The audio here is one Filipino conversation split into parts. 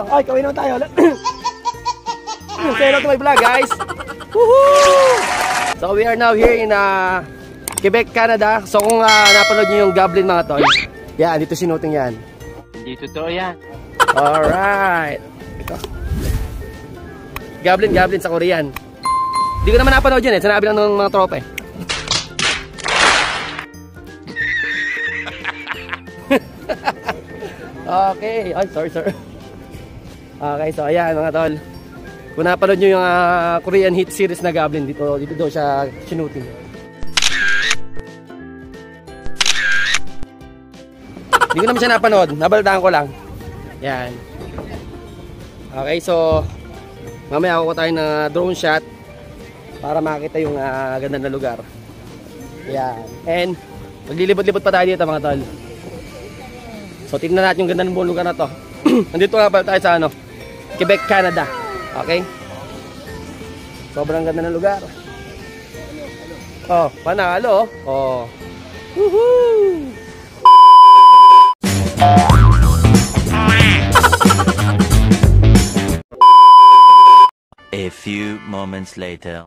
ako. Ay, kawin naman tayo. Say hello to my vlog, guys. Woohoo! So we are now here in Quebec, Canada. So kung napanood nyo yung goblin mga tol, yan, dito sinuting yan. Dito to yan. Alright. Ito. Goblin, goblin sa Korean. Hindi ko naman napanood yun eh. Sinabi lang ng mga tropa eh. Okay. Ay, sorry, sir. Okay, so ayan mga tol. Kung napanood nyo yung Korean hit series na goblin, dito daw siya sinuting. Hindi ko naman siya napanood. Nabalitaan ko lang. Yan. Okay, so mamaya ako tayo ng drone shot para makita yung ganda na lugar. Yan. And maglilibot-libot pa tayo dito mga tol. So tignan natin yung ganda ng buong lugar na to. Nandito nga pala tayo sa ano, Quebec, Canada. Okay? Sobrang ganda ng lugar. Oh, panalo. Oh. Woohoo! A few moments later.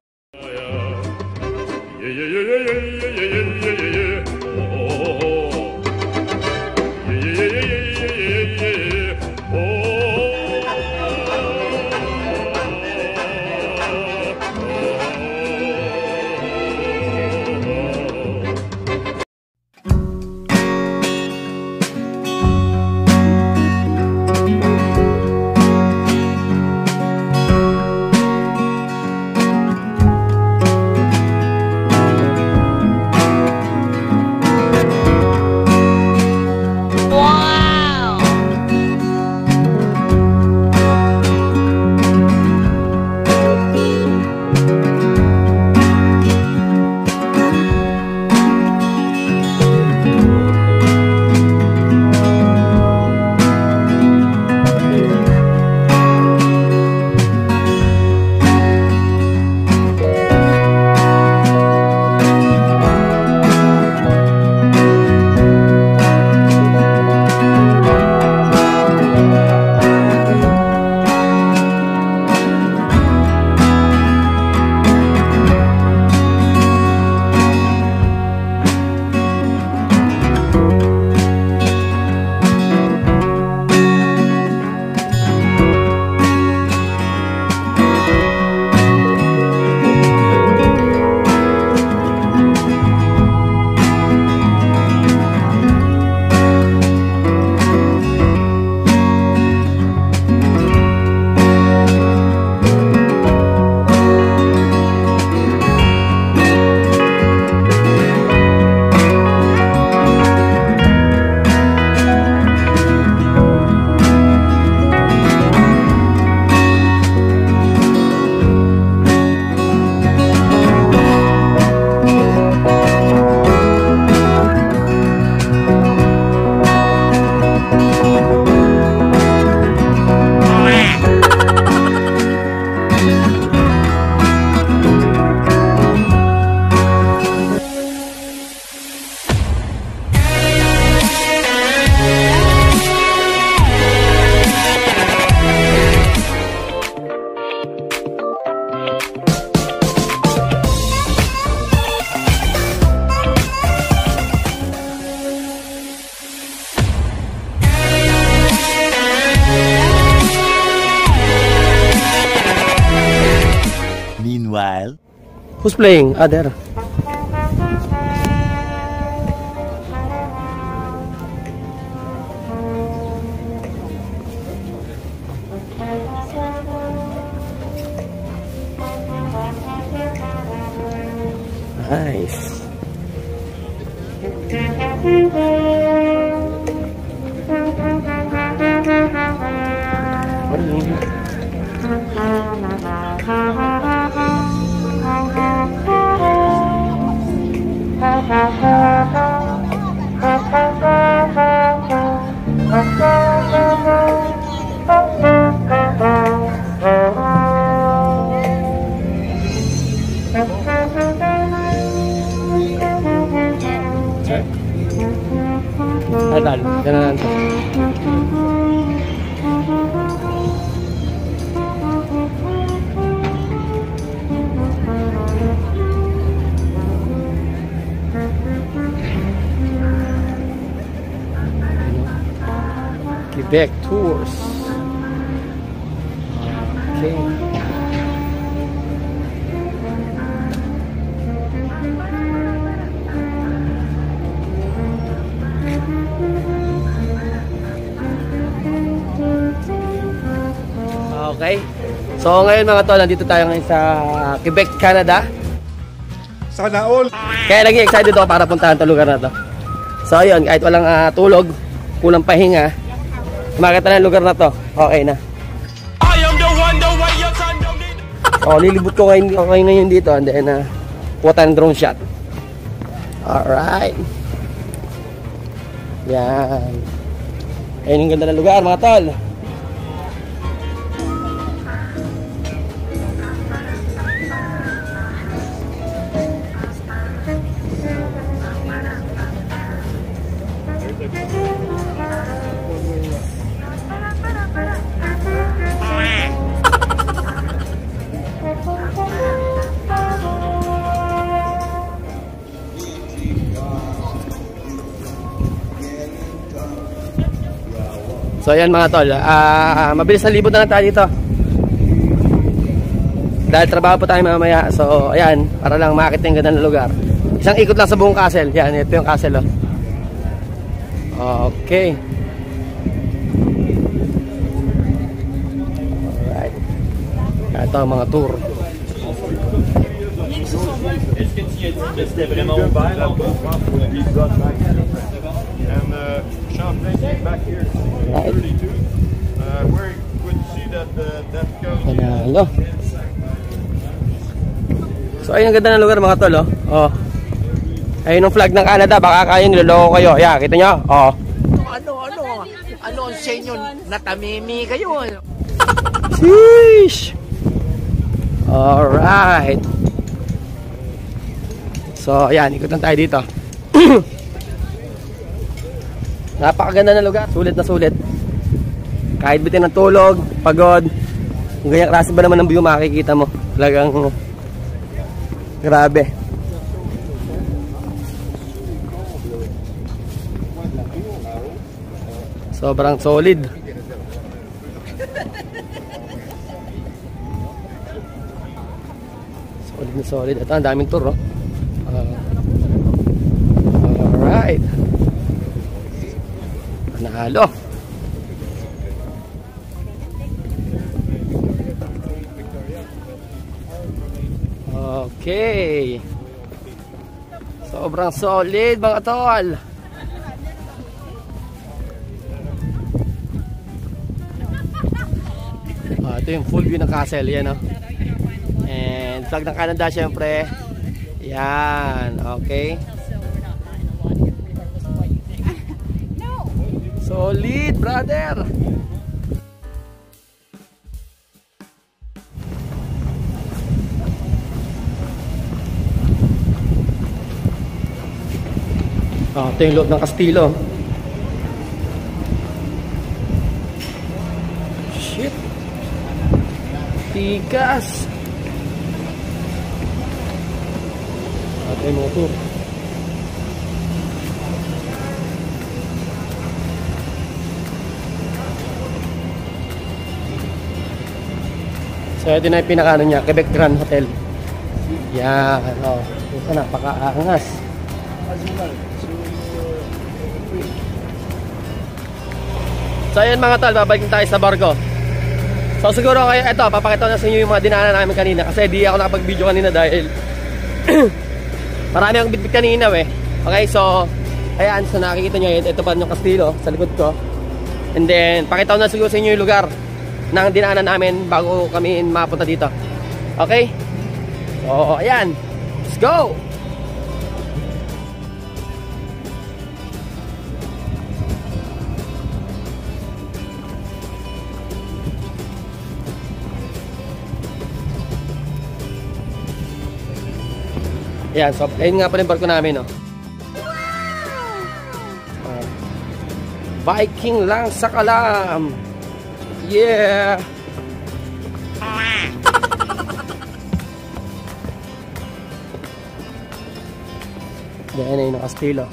Who's playing? Ah, there. Nice. Jangan. Quebec tours. Okay. Okay. So ngayon mga tol, nandito tayo ngayon sa Quebec, Canada. Sana all. Kaya naging excited ako para puntahan itong lugar na to. So ayun, kahit walang tulog, kulang pahinga, makita na yung lugar na to. Okay na. Oh, lilibot ko kayo ngayon dito, and then puta ng drone shot. Alright. Yan. Ayun yung ganda ng lugar mga tol. So ayan mga tol, mabilis na libot na lang tayo dito dahil trabaho po tayo mamaya. So ayan, para lang makita yung ganda ng lugar. Isang ikot lang sa buong castle. Yan, ito yung castle. Oh. Okay. Alright. Ito ang mga tour. Hello. So ayun ang ganda ng lugar mga tol. Oh. Ayun ang flag ng Canada. Baka kayo niloloko kayo. Yeah, kita nyo. Oh. Ano ang senyo? Natamimi kayo. Sheesh. Alright. So ayan, ikutan tayo dito. Napakaganda na lugar, sulit na sulit. Kahit bitin ng tulog, pagod, kung ganyan klase ba naman ang view makikita mo. Talagang grabe. Sobrang solid. Solid na solid. Ito ang daming tour, no? Alright. Panalo. Okay. Sobrang solid mga tol. Ito yung full view ng castle. Yan, no? And flag ng Canada syempre. Yan. Okay. Solid, brother. Oh, ito yung loob ng kastilo. Shit. Tigas. Ito yung motor. So ito na yung pinakaano niya, Quebec Grand Hotel. Yan, o. Ito na, napakaangas. So ayan mga tol, babalik tayo sa barko. So siguro kayo, ito, papakita na sa inyo yung mga dinaanan namin kanina. Kasi di ako nakapag-video kanina dahil marami akong bitbit kanina, eh. Okay, so ayan, so nakikita nyo, ito pa yung kastilo sa likod ko. And then, pakita na siguro sa inyo yung lugar nang dinaanan namin bago kami mapunta dito. Okay? So, ayan. Let's go! Ayan. So, ayun nga pa rin barko namin, no? Viking lang sa kalam! Yeah. Diyan ay nakastilo.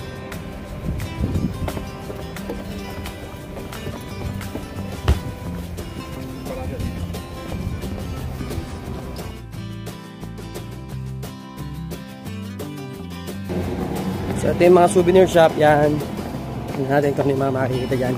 So ito yung mga souvenir shop. Yan. Tingnan natin kung ano yung mga makikita dyan.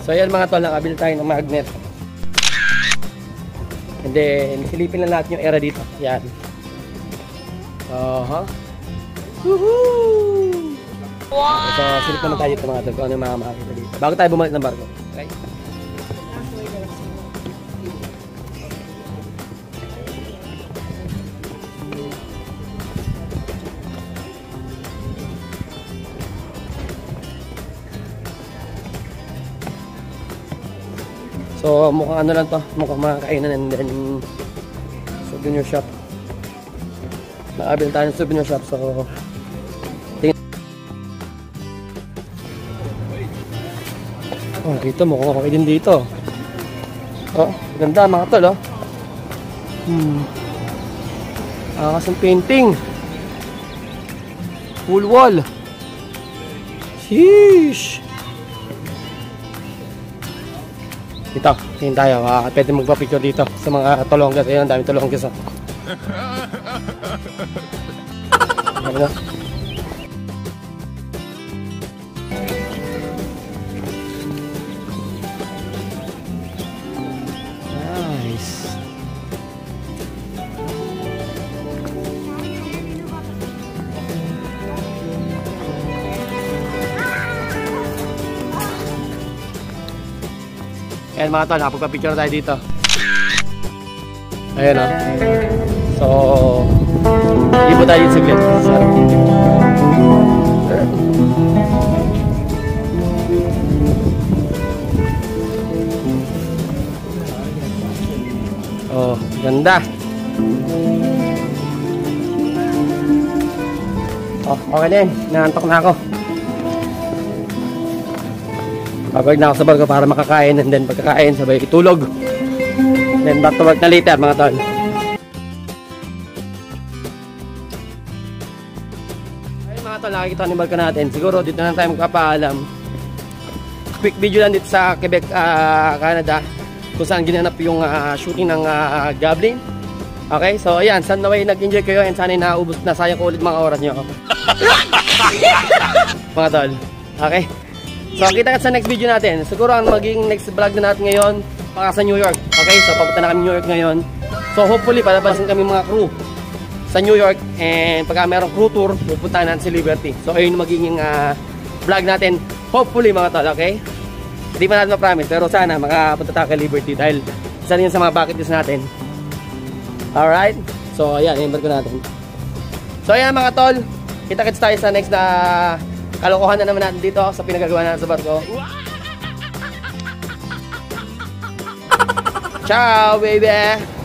So ayan mga tol, nakabili tayo ng magnet. And then silipin lang natin yung era dito. Ayan. Woohoo! Wow! So silip naman tayo dito mga tol, kung ano yung mga makakita dito bago tayo bumalik ng barko. Okay? So mukhang ano lang to, mukhang mga kainan and then souvenir shop. Nakabili tayo ng souvenir shop, so tingin. Oh, dito mukhang okay din dito. Oh, ganda mga tol, oh. Ah, kasing painting. Full wall. Sheesh. Dito, tingin tayo. Pwede magpa-picture dito sa mga tolonggas. Ayun, ang daming tolonggas. Nice. Ayan mga tol, napagpapicture tayo dito. Ayan o. So, hindi po tayo yung siglit. Oh, ganda. Oh, okay din. Naantok na ako. Pabalik na ako sa barko para makakain, and then pagkakain sabay itulog, and then back to work na later mga tol. Ayun mga tol, nakikita ni barko natin. Siguro dito na tayo magpapaalam. Quick video lang dito sa Quebec, Canada, kung saan ginanap yung shooting ng goblin. Okay, so ayan, sana way nag-enjoy kayo, and sana naubos na, sayang ko ulit mga oras nyo mga tol. Okay. So, kita ka sa next video natin. Siguro ang maging next vlog na natin ngayon, para sa New York. Okay, so papunta na kami New York ngayon. So, hopefully, palabasin kami mga crew sa New York. And pagka merong crew tour, pupunta natin si Liberty. So, ayun magiging vlog natin. Hopefully, mga tol, okay? Hindi pa natin ma-promise, pero sana makapunta tayo kay Liberty dahil isa rin yun sa mga bucket list natin. Alright? So, ayan, yung barko natin. So, ayan mga tol, kita-kits tayo sa next na... kalokohan na naman natin dito sa pinagagawa natin sa barko. Ciao, baby!